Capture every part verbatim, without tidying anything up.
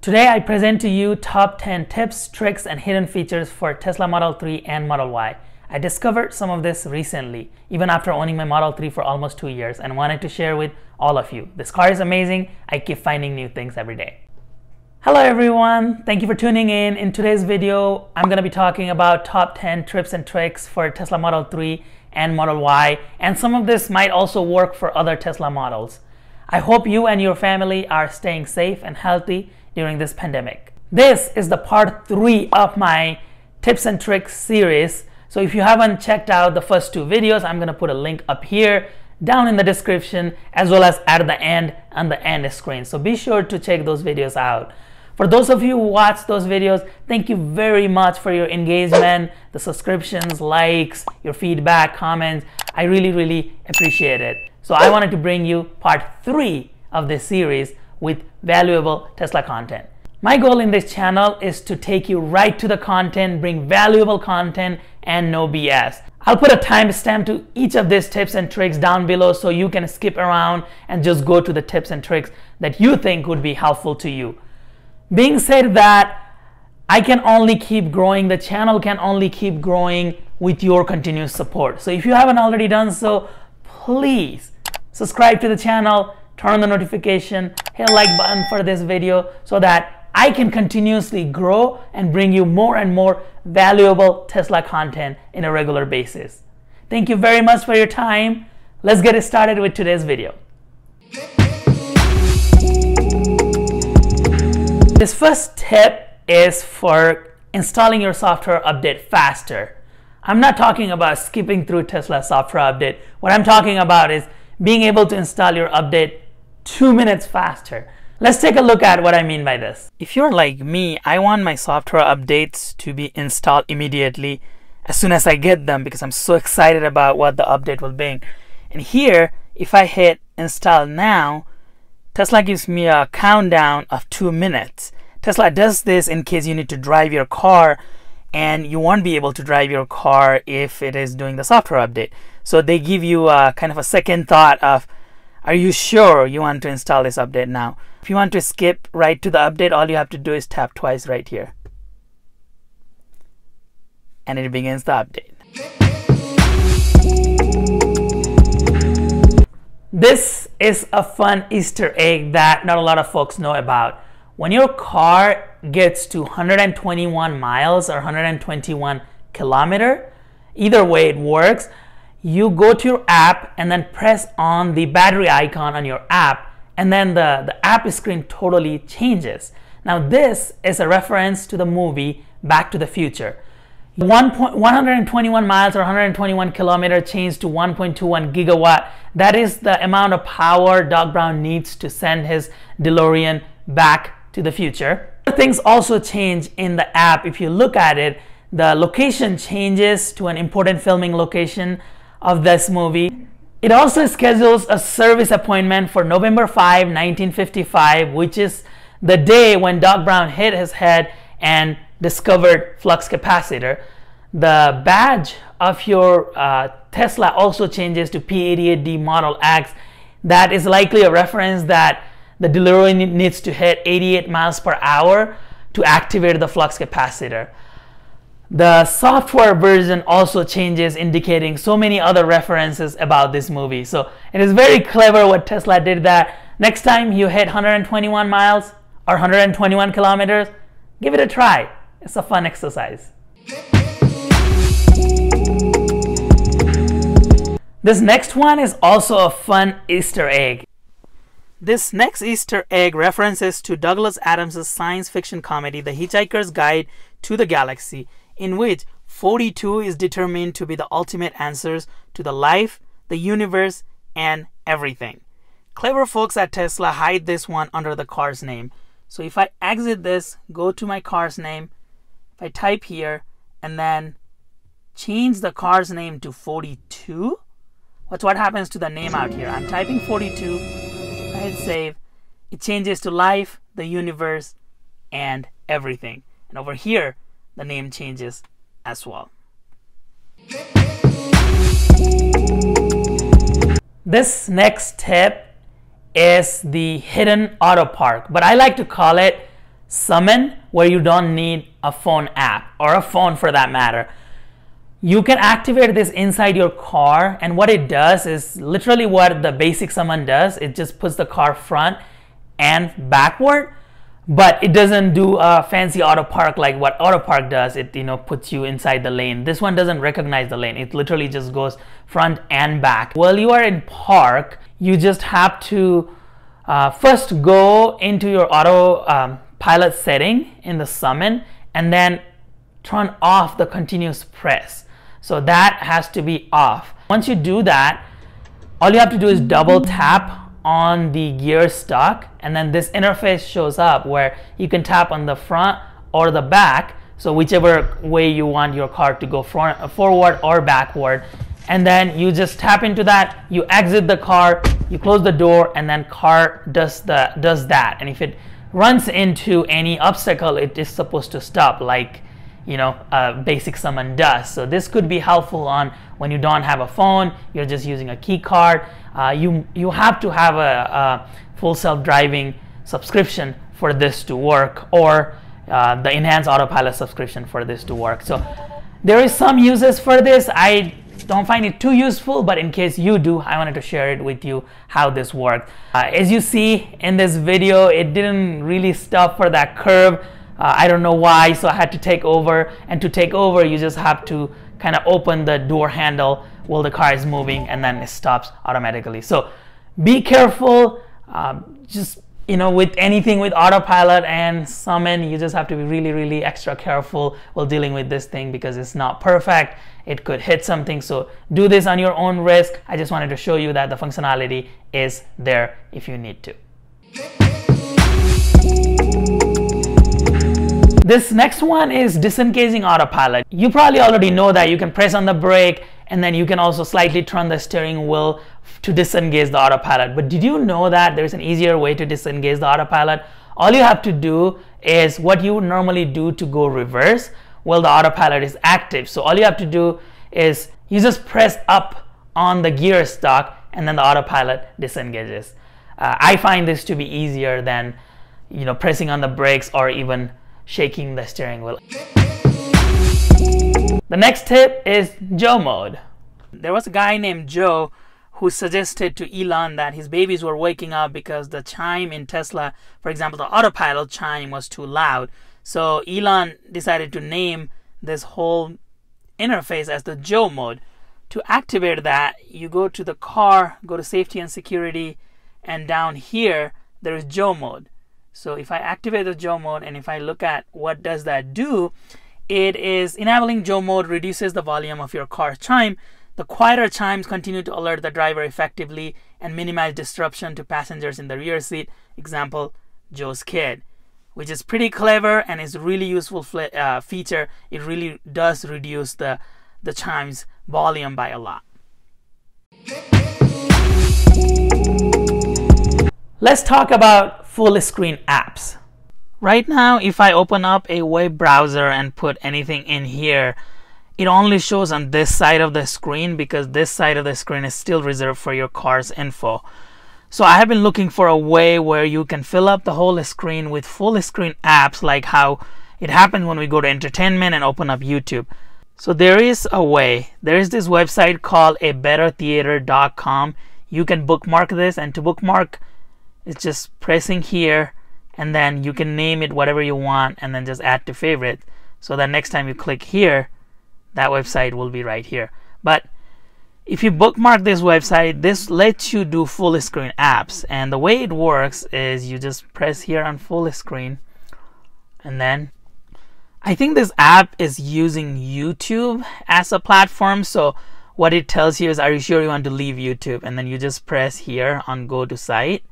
Today I present to you top ten tips, tricks and hidden features for Tesla Model three and Model Y. I discovered some of this recently, even after owning my Model three for almost two years and wanted to share with all of you. This car is amazing, I keep finding new things every day. Hello everyone, thank you for tuning in. In today's video, I'm going to be talking about top ten tips and tricks for Tesla Model three and Model Y, and some of this might also work for other Tesla models. I hope you and your family are staying safe and healthy during this pandemic. This is the part three of my tips and tricks series. So if you haven't checked out the first two videos, I'm gonna put a link up here, down in the description, as well as at the end on the end screen. So be sure to check those videos out. For those of you who watch those videos, thank you very much for your engagement, the subscriptions, likes, your feedback, comments. I really, really appreciate it. So I wanted to bring you part three of this series with valuable Tesla content. My goal in this channel is to take you right to the content, bring valuable content and no B S. I'll put a timestamp to each of these tips and tricks down below so you can skip around and just go to the tips and tricks that you think would be helpful to you. Being said that, I can only keep growing, the channel can only keep growing with your continuous support. So if you haven't already done so, please subscribe to the channel, turn on the notification, hit the like button for this video so that I can continuously grow and bring you more and more valuable Tesla content in a regular basis. Thank you very much for your time. Let's get started with today's video. This first tip is for installing your software update faster. I'm not talking about skipping through Tesla software update. What I'm talking about is being able to install your update two minutes faster. Let's take a look at what I mean by this. If you're like me, I want my software updates to be installed immediately as soon as I get them because I'm so excited about what the update will bring. And here, if I hit install now, Tesla gives me a countdown of two minutes. Tesla does this in case you need to drive your car and you won't be able to drive your car if it is doing the software update. So they give you a kind of a second thought of, are you sure you want to install this update now? If you want to skip right to the update, all you have to do is tap twice right here. And it begins the update. This is a fun Easter egg that not a lot of folks know about. When your car gets to one hundred twenty-one miles or one hundred twenty-one kilometers, either way it works, you go to your app and then press on the battery icon on your app, and then the, the app screen totally changes. Now this is a reference to the movie Back to the Future. one hundred twenty-one miles or one hundred twenty-one kilometer changed to one point two one gigawatt. That is the amount of power Doc Brown needs to send his DeLorean back to the future. Things also change in the app. If you look at it, the location changes to an important filming location of this movie. It also schedules a service appointment for November fifth, nineteen fifty-five, which is the day when Doc Brown hit his head and discovered flux capacitor. The badge of your uh, Tesla also changes to P eighty-eight D Model X. That is likely a reference that the DeLorean needs to hit eighty-eight miles per hour to activate the flux capacitor. The software version also changes, indicating so many other references about this movie. So it is very clever what Tesla did that. Next time you hit one hundred twenty-one miles or one hundred twenty-one kilometers, give it a try. It's a fun exercise. This next one is also a fun Easter egg. This next Easter egg references to Douglas Adams' science fiction comedy, The Hitchhiker's Guide to the Galaxy, in which forty-two is determined to be the ultimate answers to the life, the universe, and everything. Clever folks at Tesla hide this one under the car's name. So if I exit this, go to my car's name, if I type here, and then change the car's name to forty-two, watch what happens to the name out here. I'm typing forty-two, I hit save, it changes to life, the universe, and everything. And over here, the name changes as well. This next tip is the hidden auto park, but I like to call it summon, where you don't need a phone app or a phone for that matter. You can activate this inside your car, and what it does is literally what the basic summon does. It just puts the car front and backward, but it doesn't do a fancy auto park like what Autopark does. It, you know, puts you inside the lane. This one doesn't recognize the lane. It literally just goes front and back. While you are in park, you just have to uh, first go into your auto um, pilot setting in the summon, and then turn off the continuous press. So that has to be off. Once you do that, all you have to do is double tap on the gear stock, and then this interface shows up where you can tap on the front or the back, so whichever way you want your car to go, front, forward or backward, and then you just tap into that, you exit the car, you close the door, and then car does, the, does that. And if it runs into any obstacle, it is supposed to stop, like you know, uh, basic summon does. So this could be helpful on when you don't have a phone, you're just using a key card. Uh, you, you have to have a, a full self-driving subscription for this to work, or uh, the enhanced autopilot subscription for this to work. So there is some uses for this. I don't find it too useful, but in case you do, I wanted to share it with you how this worked. Uh, as you see in this video, it didn't really stop for that curve. Uh, I don't know why, so I had to take over, and to take over you just have to kind of open the door handle while the car is moving, and then it stops automatically. So be careful, um, just you know, with anything with autopilot and summon, you just have to be really really extra careful while dealing with this thing, because it's not perfect, it could hit something. So do this on your own risk. I just wanted to show you that the functionality is there if you need to. This next one is disengaging autopilot. You probably already know that you can press on the brake, and then you can also slightly turn the steering wheel to disengage the autopilot. But did you know that there's an easier way to disengage the autopilot? All you have to do is what you would normally do to go reverse while the autopilot is active. So all you have to do is you just press up on the gear stock, and then the autopilot disengages. Uh, I find this to be easier than you know pressing on the brakes or even shaking the steering wheel. The next tip is Joe Mode. There was a guy named Joe who suggested to Elon that his babies were waking up because the chime in Tesla, for example, the autopilot chime, was too loud. So Elon decided to name this whole interface as the Joe Mode. To activate that, you go to the car, go to safety and security, and down here there is Joe Mode. So if I activate the Joe Mode, and if I look at what does that do, it is enabling Joe Mode reduces the volume of your car chime. The quieter chimes continue to alert the driver effectively and minimize disruption to passengers in the rear seat, example, Joe's kid, which is pretty clever and is a really useful uh, feature. It really does reduce the, the chime's volume by a lot. Let's talk about full screen apps. Right now, if I open up a web browser and put anything in here, it only shows on this side of the screen, because this side of the screen is still reserved for your car's info. So I have been looking for a way where you can fill up the whole screen with full screen apps, like how it happens when we go to entertainment and open up YouTube. So there is a way. There is this website called a better theater dot com. You can bookmark this, and to bookmark, it's just pressing here, and then you can name it whatever you want, and then just add to favorite, so that next time you click here, that website will be right here. But if you bookmark this website, this lets you do full screen apps, and the way it works is you just press here on full screen, and then I think this app is using YouTube as a platform. So what it tells you is, are you sure you want to leave YouTube? And then you just press here on go to site,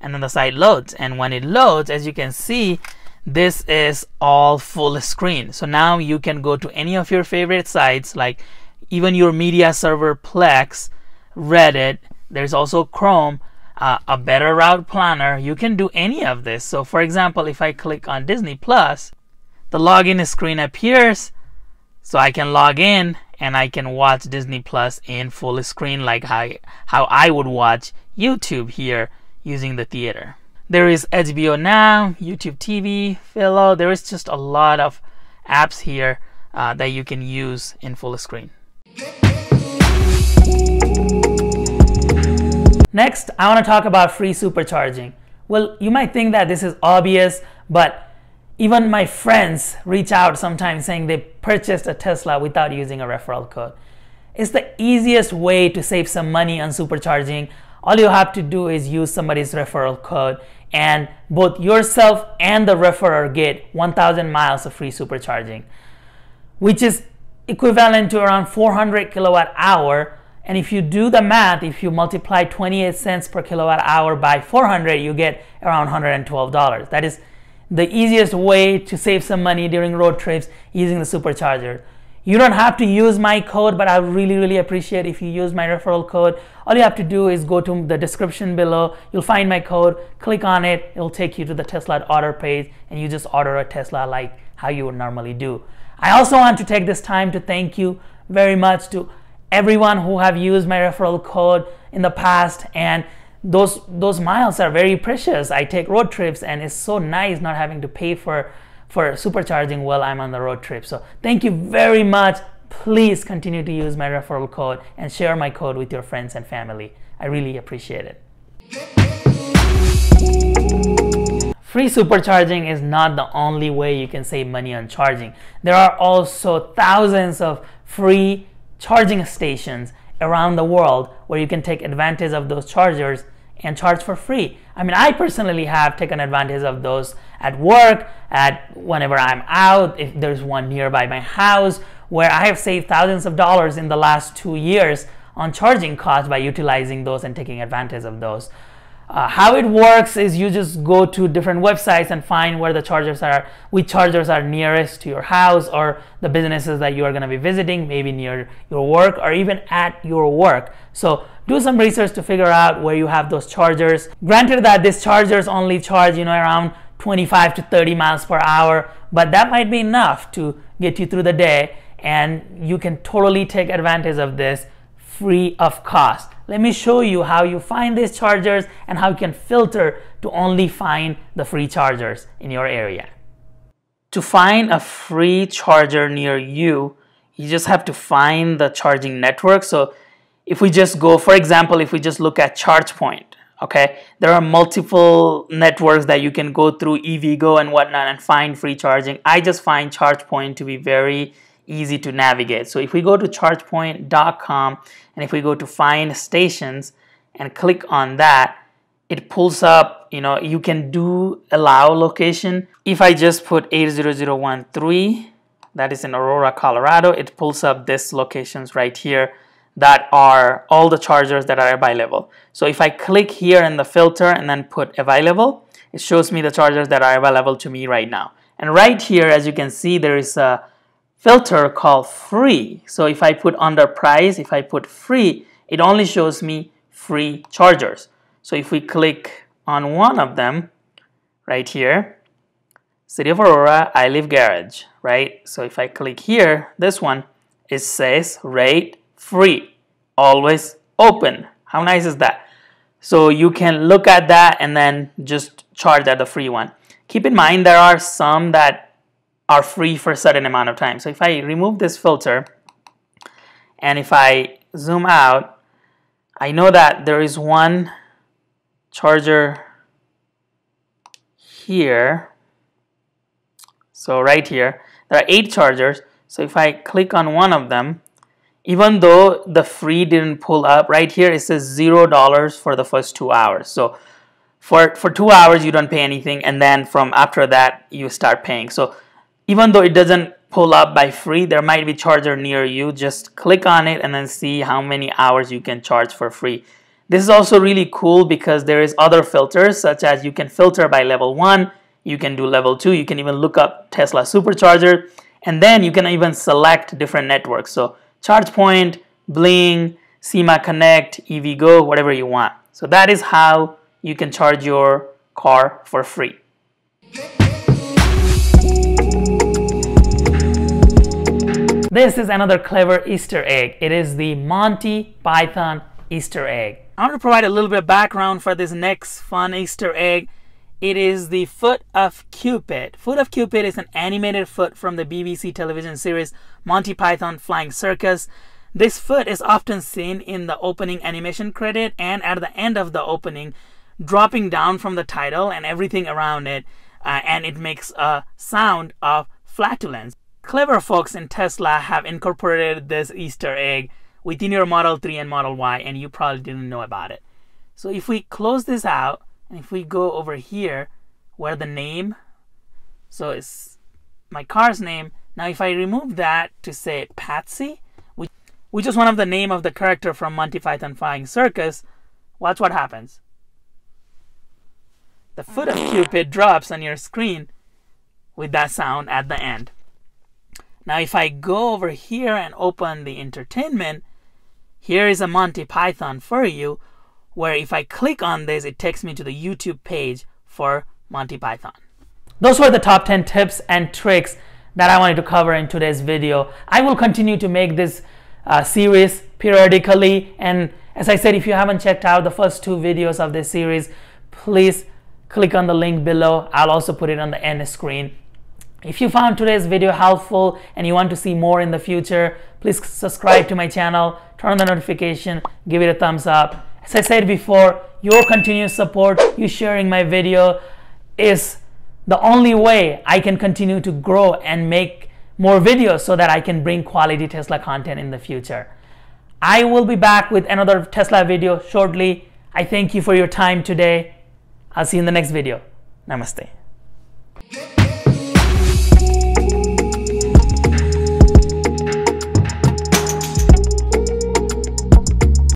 and then the site loads. And when it loads, as you can see, this is all full screen. So now you can go to any of your favorite sites, like even your media server, Plex, Reddit, there's also Chrome, uh, a better route planner. You can do any of this. So for example, if I click on Disney Plus, the login screen appears, so I can log in, and I can watch Disney Plus in full screen like how, how I would watch YouTube here using the theater. There is H B O Now, YouTube T V, Philo. There is just a lot of apps here uh, that you can use in full screen. Next, I want to talk about free supercharging. Well, you might think that this is obvious, but even my friends reach out sometimes saying they purchased a Tesla without using a referral code. It's the easiest way to save some money on supercharging. All you have to do is use somebody's referral code, and both yourself and the referrer get one thousand miles of free supercharging, which is equivalent to around four hundred kilowatt hour. And if you do the math, if you multiply twenty-eight cents per kilowatt hour by four hundred, you get around one hundred twelve dollars. That is the easiest way to save some money during road trips using the supercharger. You don't have to use my code, but I really, really appreciate if you use my referral code. All you have to do is go to the description below. You'll find my code, click on it. It'll take you to the Tesla order page, and you just order a Tesla like how you would normally do. I also want to take this time to thank you very much to everyone who have used my referral code in the past, and those those miles are very precious. I take road trips, and it's so nice not having to pay for for supercharging while I'm on the road trip. So thank you very much. Please continue to use my referral code and share my code with your friends and family. I really appreciate it. Free supercharging is not the only way you can save money on charging. There are also thousands of free charging stations around the world where you can take advantage of those chargers and charge for free. I mean, I personally have taken advantage of those at work, at whenever I'm out, if there's one nearby my house, where I have saved thousands of dollars in the last two years on charging costs by utilizing those and taking advantage of those. Uh, how it works is you just go to different websites and find where the chargers are, which chargers are nearest to your house or the businesses that you are going to be visiting, maybe near your work or even at your work. So do some research to figure out where you have those chargers. Granted that these chargers only charge, you know, around twenty-five to thirty miles per hour, but that might be enough to get you through the day, and you can totally take advantage of this free of cost. Let me show you how you find these chargers and how you can filter to only find the free chargers in your area. To find a free charger near you, you just have to find the charging network. So if we just go, for example, if we just look at ChargePoint, okay, there are multiple networks that you can go through, EVgo and whatnot, and find free charging. I just find ChargePoint to be very easy to navigate. So if we go to chargepoint dot com and if we go to find stations and click on that, it pulls up, you know, you can do allow location. If I just put eight zero zero one three, that is in Aurora, Colorado, it pulls up these locations right here that are all the chargers that are available. So if I click here in the filter and then put available, it shows me the chargers that are available to me right now. And right here, as you can see, there is a filter called free. So if I put under price, if I put free, it only shows me free chargers. So if we click on one of them right here, City of Aurora, I Live Garage, right? So if I click here, this one, it says rate free, always open. How nice is that? So you can look at that and then just charge at the free one. Keep in mind, there are some that are free for a certain amount of time. So if I remove this filter and if I zoom out, I know that there is one charger here. So right here, there are eight chargers. So if I click on one of them, even though the free didn't pull up, right here it says zero dollars for the first two hours. So for, for two hours you don't pay anything, and then from after that you start paying. So even though it doesn't pull up by free, there might be a charger near you. Just click on it and then see how many hours you can charge for free. This is also really cool because there is other filters, such as you can filter by level one, you can do level two, you can even look up Tesla supercharger, and then you can even select different networks. So ChargePoint, Bling, SEMA Connect, EVgo, whatever you want. So that is how you can charge your car for free. This is another clever Easter egg. It is the Monty Python Easter egg. I'm going to provide a little bit of background for this next fun Easter egg. It is the Foot of Cupid. Foot of Cupid is an animated foot from the B B C television series Monty Python Flying Circus. This foot is often seen in the opening animation credit and at the end of the opening, dropping down from the title and everything around it, uh, and it makes a sound of flatulence. Clever folks in Tesla have incorporated this Easter egg within your Model three and Model Y, and you probably didn't know about it. So if we close this out, and if we go over here where the name, so it's my car's name. Now if I remove that to say Patsy, which, which is one of the name of the character from Monty Python Flying Circus, watch what happens. The Foot of Cupid drops on your screen with that sound at the end. Now if I go over here and open the entertainment, here is a Monty Python for you, where if I click on this, it takes me to the YouTube page for Monty Python. Those were the top ten tips and tricks that I wanted to cover in today's video. I will continue to make this uh, series periodically, and as I said, if you haven't checked out the first two videos of this series, please click on the link below. I'll also put it on the end screen. If you found today's video helpful and you want to see more in the future, please subscribe to my channel, turn on the notification, give it a thumbs up. As I said before, your continuous support, you sharing my video is the only way I can continue to grow and make more videos so that I can bring quality Tesla content in the future. I will be back with another Tesla video shortly. I thank you for your time today. I'll see you in the next video. Namaste.